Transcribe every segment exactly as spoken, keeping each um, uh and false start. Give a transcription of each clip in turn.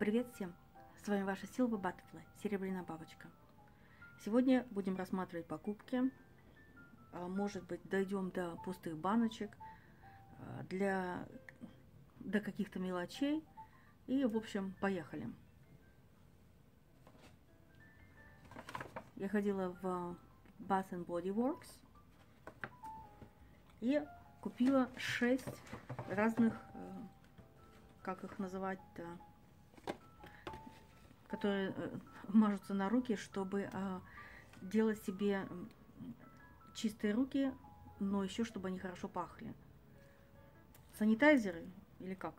Привет всем! С вами ваша Силвер Баттерфлай, серебряная бабочка. Сегодня будем рассматривать покупки. Может быть, дойдем до пустых баночек, для, до каких-то мелочей. И, в общем, поехали. Я ходила в Bath and Body Works и купила шесть разных, как их называть-то, которые мажутся на руки, чтобы делать себе чистые руки, но еще чтобы они хорошо пахли. Санитайзеры или как?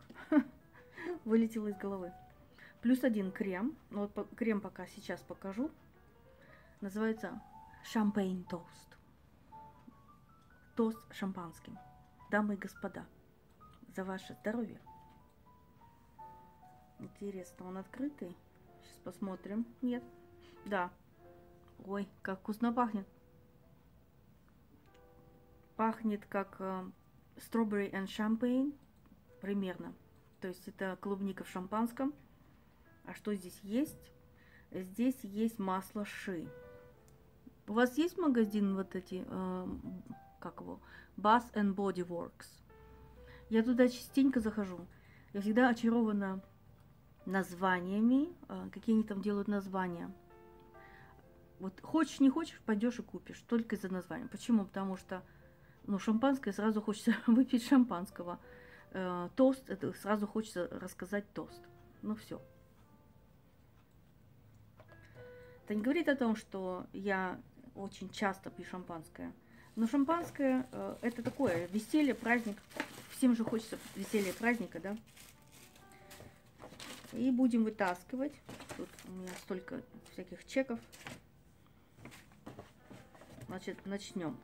Вылетело из головы. Плюс один крем. Ну, вот крем пока сейчас покажу. Называется Champagne Toast. Тост шампанским. Дамы и господа, за ваше здоровье. Интересно, он открытый? Сейчас посмотрим. Нет. Да. Ой, как вкусно пахнет. Пахнет как э, strawberry and champagne. Примерно. То есть это клубника в шампанском. А что здесь есть? Здесь есть масло ши. У вас есть магазин вот эти... Э, как его? Bath and Body Works. Я туда частенько захожу. Я всегда очарована названиями, какие они там делают названия. Вот хочешь, не хочешь, пойдешь и купишь, только из-за названия. Почему? Потому что, ну, шампанское, сразу хочется выпить шампанского. Тост, это сразу хочется рассказать тост. Ну, все. Это не говорит о том, что я очень часто пью шампанское. Но шампанское э, это такое веселье, праздник. Всем же хочется веселья, праздника, да? И будем вытаскивать. Тут у меня столько всяких чеков. Значит, начнем.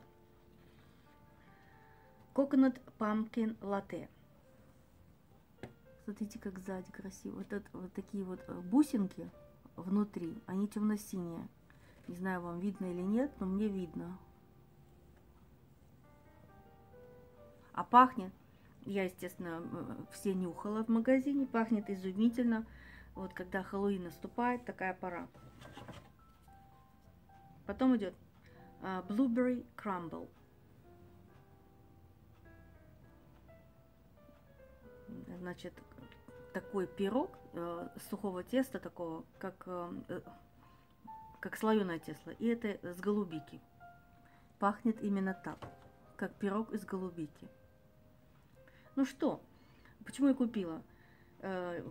Coconut pumpkin latte. Смотрите, как сзади красиво. Вот, это, вот такие вот бусинки внутри. Они темно-синие. Не знаю, вам видно или нет, но мне видно. А пахнет, я, естественно, все нюхала в магазине, пахнет изумительно. Вот когда Хэллоуин наступает, такая пора. Потом идет uh, Blueberry Crumble. Значит, такой пирог э, сухого теста, такого, как, э, как слоеное тесто. И это с голубики. Пахнет именно так, как пирог из голубики. Ну что, почему я купила? Э,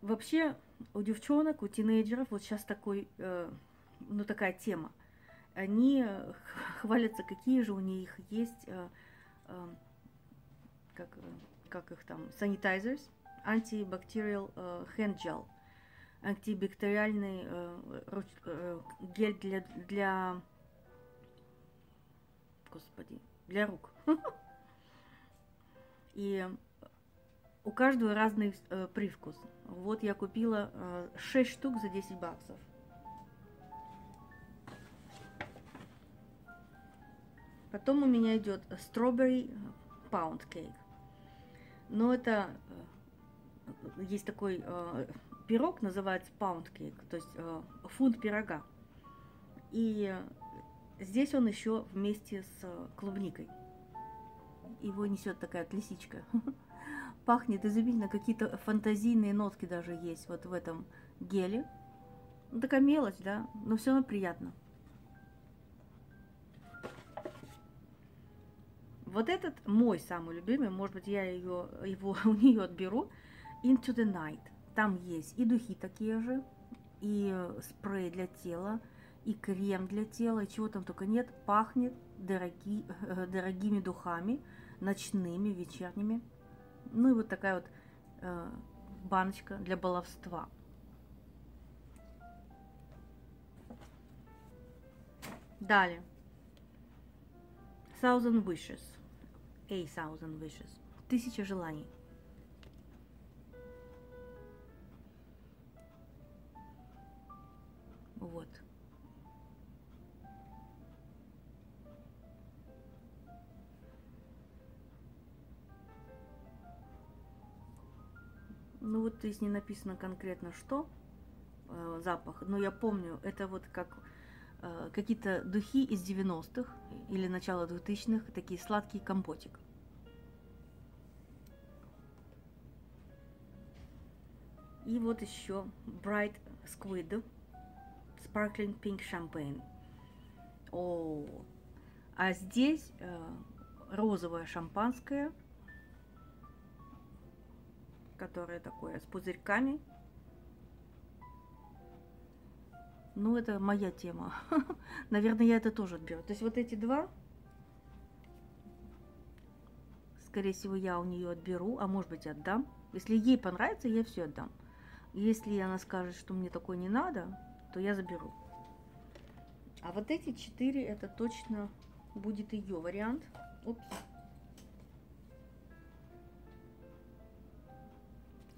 вообще у девчонок, у тинейджеров вот сейчас такой, э, ну, такая тема. Они хвалятся, какие же у них есть, э, э, как, как их там, sanitizers, antibacterial э, hand gel, антибактериальный э, руч, э, гель для, для, господи, для рук. И у каждого разный э, привкус. Вот я купила э, шесть штук за десять баксов. Потом у меня идет strawberry pound cake. Но это э, есть такой э, пирог, называется pound cake, то есть э, фунт пирога. И здесь он еще вместе с клубникой. Его несет такая лисичка. Пахнет изумительно, какие-то фантазийные нотки даже есть вот в этом геле. Ну, такая мелочь, да, но все равно приятно. Вот этот мой самый любимый, может быть, я ее, его у нее отберу. Into the Night. Там есть и духи такие же, и спрей для тела, и крем для тела, и чего там только нет. Пахнет дороги, э, дорогими духами, ночными, вечерними. Ну и вот такая вот э, баночка для баловства. Далее. thousand wishes. A thousand wishes. Тысяча желаний. Вот. Ну, Ну вот здесь не написано конкретно что, э, запах, но я помню, это вот как э, какие-то духи из девяностых или начала двухтысячных, такие сладкий компотик. И вот еще bright squid sparkling pink champagne. О, а здесь э, розовое шампанское, которое такое с пузырьками. Ну, это моя тема. Наверное, я это тоже отберу. То есть вот эти два, скорее всего, я у нее отберу, а может быть, отдам. Если ей понравится, я все отдам. Если она скажет, что мне такое не надо, то я заберу. А вот эти четыре, это точно будет ее вариант. Опс.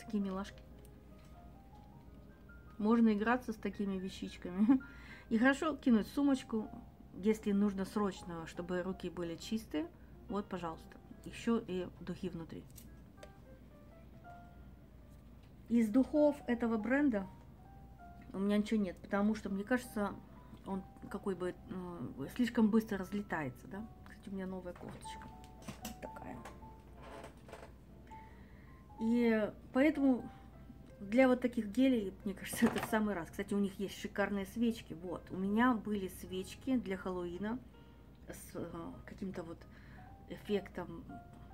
Такие милашки. Можно играться с такими вещичками. И хорошо кинуть сумочку, если нужно срочно, чтобы руки были чистые. Вот, пожалуйста. Еще и духи внутри. Из духов этого бренда у меня ничего нет, потому что, мне кажется, он какой бы э, слишком быстро разлетается, да? Кстати, у меня новая кофточка такая. И поэтому для вот таких гелей, мне кажется, это в самый раз. Кстати, у них есть шикарные свечки. Вот, у меня были свечки для Хэллоуина с э, каким-то вот эффектом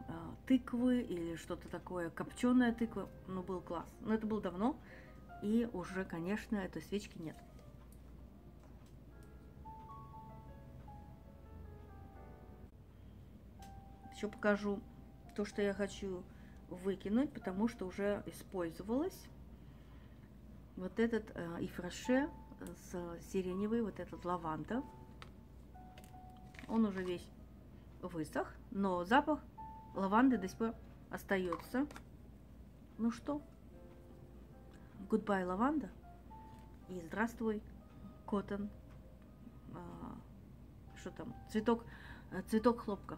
э, тыквы или что-то такое, копченая тыква. Ну, был класс. Но это было давно, и уже, конечно, этой свечки нет. Еще покажу то, что я хочу выкинуть, потому что уже использовалось. Вот этот э, Yves Rocher с сиреневой, вот этот лаванда. Он уже весь высох, но запах лаванды до сих пор остается. Ну что, goodbye лаванда и здравствуй cotton, э, что там, цветок, э, цветок хлопка.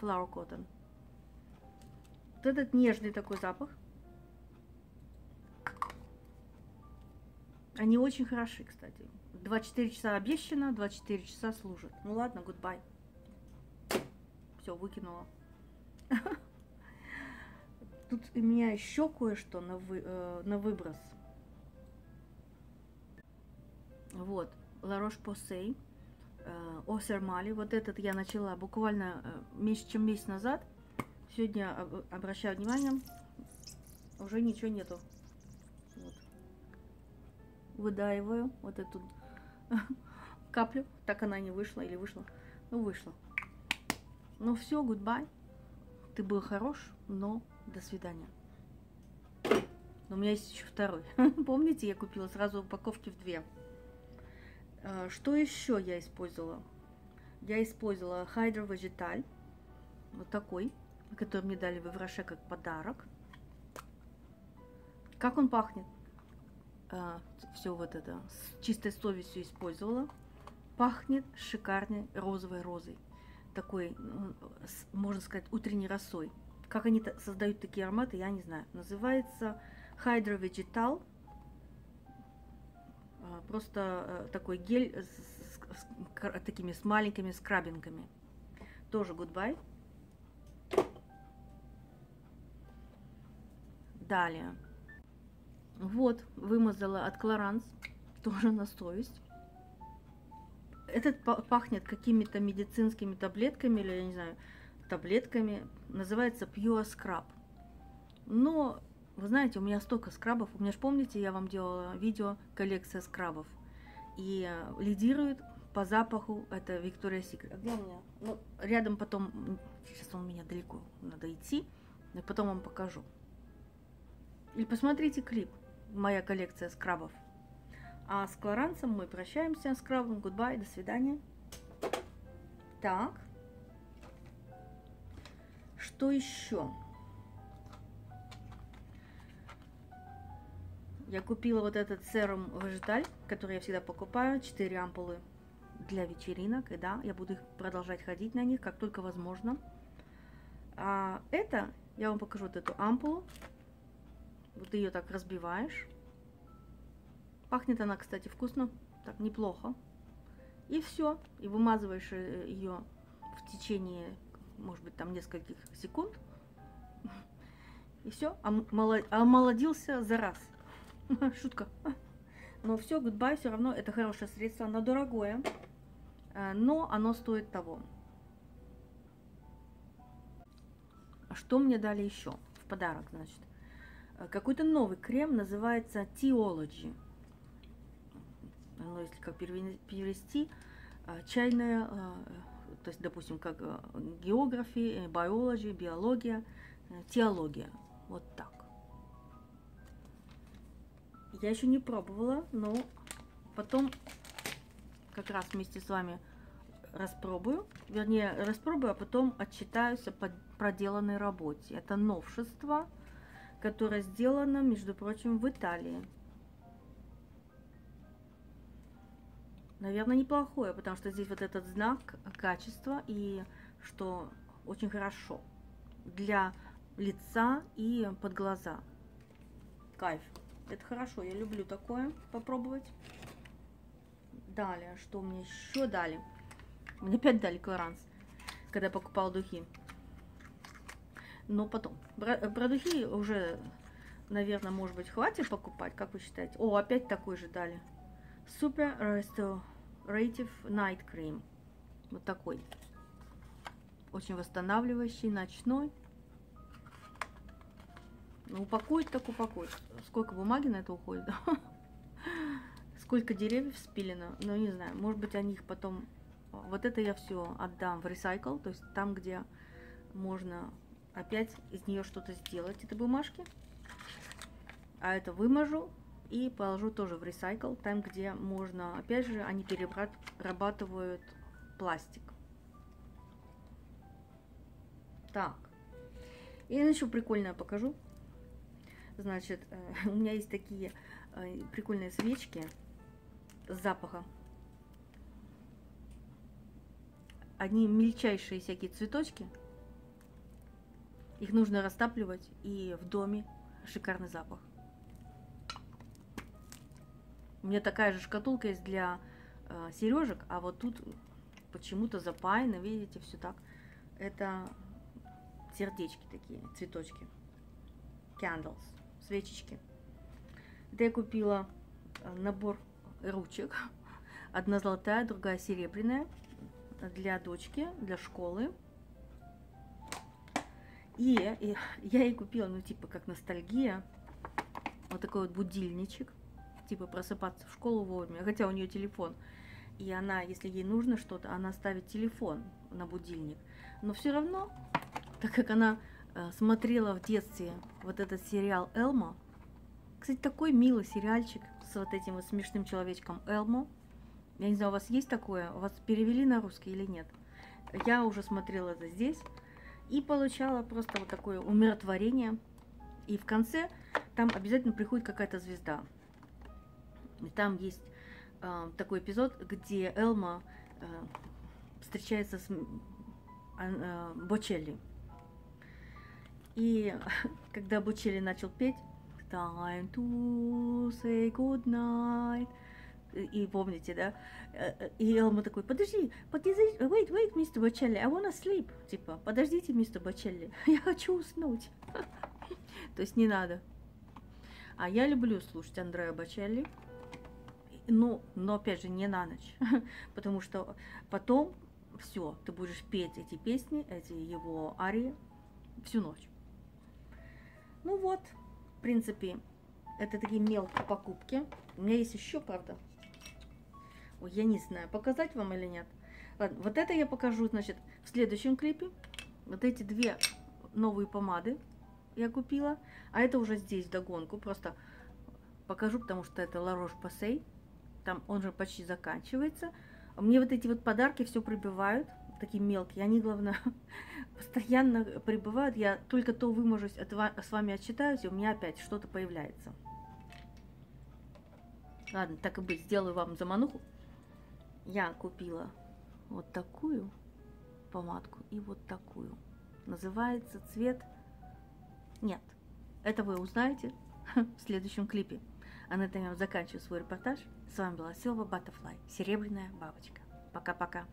Flower Cotton. Вот этот нежный такой запах. Они очень хороши, кстати. двадцать четыре часа обещано, двадцать четыре часа служат. Ну ладно, goodbye. Все, выкинула. Тут у меня еще кое-что на, вы, э, на выброс. Вот, La Roche-Posay. Осермали. Вот этот я начала буквально меньше, чем месяц назад. Сегодня обращаю внимание, уже ничего нету. Вот. Выдаиваю вот эту каплю. Так она не вышла или вышла. Ну, вышла. Ну, все, goodbye. Ты был хорош, но до свидания. Но у меня есть еще второй. Помните, я купила сразу упаковки в две. Что еще я использовала? Я использовала Hydro Vegetal, вот такой, который мне дали в Yves Rocher как подарок. Как он пахнет? Все вот это с чистой совестью использовала. Пахнет шикарной розовой розой, такой, можно сказать, утренней росой. Как они создают такие ароматы, я не знаю. Называется Hydro Vegetal. Просто такой гель с, с, с, с такими с маленькими скрабинками. Тоже goodbye. Далее. Вот, вымазала от Clarins. Тоже на совесть. Этот пахнет какими-то медицинскими таблетками, или, я не знаю, таблетками. Называется Pure Scrub. Но... Вы знаете, у меня столько скрабов. У меня же, помните, я вам делала видео коллекция скрабов. И лидирует по запаху это Виктория Секрет. Где у меня? Ну, рядом потом... Сейчас он у меня далеко, надо идти. Но потом вам покажу. Или посмотрите клип. Моя коллекция скрабов. А с Кларансом мы прощаемся. С скрабом goodbye, до свидания. Так. Что еще? Я купила вот этот серум Важеталь, который я всегда покупаю, четыре ампулы для вечеринок, и да, я буду их продолжать ходить на них, как только возможно. А это, я вам покажу вот эту ампулу, вот ты ее так разбиваешь. Пахнет она, кстати, вкусно, так неплохо. И все, и вымазываешь ее в течение, может быть, там нескольких секунд. И все, омолодился за раз. Шутка. Но все, goodbye, все равно это хорошее средство, оно дорогое, но оно стоит того. Что мне дали еще в подарок, значит? Какой-то новый крем, называется Теология. Ну, если как перевести, чайная, то есть, допустим, как география, биология, биология, теология. Вот так. Я еще не пробовала, но потом как раз вместе с вами распробую. Вернее, распробую, а потом отчитаюсь о проделанной работе. Это новшество, которое сделано, между прочим, в Италии. Наверное, неплохое, потому что здесь вот этот знак качества, и что очень хорошо для лица и под глаза. Кайф. Это хорошо, я люблю такое попробовать. Далее, что мне еще дали? Мне опять дали Clarins, когда я покупала духи. Но потом. Про, про духи уже, наверное, может быть, хватит покупать, как вы считаете? О, опять такой же дали. Super Restorative Night Cream. Вот такой. Очень восстанавливающий, ночной. Ну, упакует так упакует. Сколько бумаги на это уходит? Сколько деревьев спилено? Ну, не знаю. Может быть, они их потом... Вот это я все отдам в ресайкл. То есть там, где можно опять из нее что-то сделать, этой бумажки. А это выможу. И положу тоже в ресайкл, там, где можно, опять же, они перерабатывают пластик. Так. И еще прикольное покажу. Значит, у меня есть такие прикольные свечки с запахом. Они мельчайшие всякие цветочки. Их нужно растапливать, и в доме шикарный запах. У меня такая же шкатулка есть для э, сережек, а вот тут почему-то запаяно, видите, все так. Это сердечки такие, цветочки. Candles, свечечки. Это я купила набор ручек. Одна золотая, другая серебряная. Для дочки, для школы. И, и я ей купила, ну, типа, как ностальгия. Вот такой вот будильничек. Типа просыпаться в школу вовремя, хотя у нее телефон, и она, если ей нужно что-то, она ставит телефон на будильник, но все равно, так как она смотрела в детстве вот этот сериал Элмо, кстати, такой милый сериальчик с вот этим вот смешным человечком Элмо, я не знаю, у вас есть такое, у вас перевели на русский или нет, я уже смотрела это здесь и получала просто вот такое умиротворение, и в конце там обязательно приходит какая-то звезда. И там есть э, такой эпизод, где Элма э, встречается с э, Боцелли. И когда Боцелли начал петь Time to say good night. И, и помните, да? И Элма такой, подожди, подожди, wait, wait, мистер Боцелли, I wanna sleep. Типа, подождите, мистер Боцелли, я хочу уснуть. То есть не надо. А я люблю слушать Андреа Боцелли. Ну, но опять же, не на ночь, потому что потом все, ты будешь петь эти песни, эти его арии всю ночь. Ну вот, в принципе, это такие мелкие покупки. У меня есть еще, правда, ой, я не знаю, показать вам или нет. Ладно, вот это я покажу, значит, в следующем клипе. Вот эти две новые помады я купила, а это уже здесь вдогонку, просто покажу, потому что это La Roche-Posay. Там он же почти заканчивается. Мне вот эти вот подарки все прибывают, такие мелкие. Они, главное, постоянно прибывают. Я только то выможусь, с вами отчитаюсь, и у меня опять что-то появляется. Ладно, так и быть, сделаю вам замануху. Я купила вот такую помадку и вот такую. Называется цвет... Нет, это вы узнаете в следующем клипе. А на этом я заканчиваю свой репортаж. С вами была Силвер Баттерфлай, серебряная бабочка. Пока-пока.